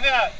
Cambia.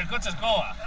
El coche escoba.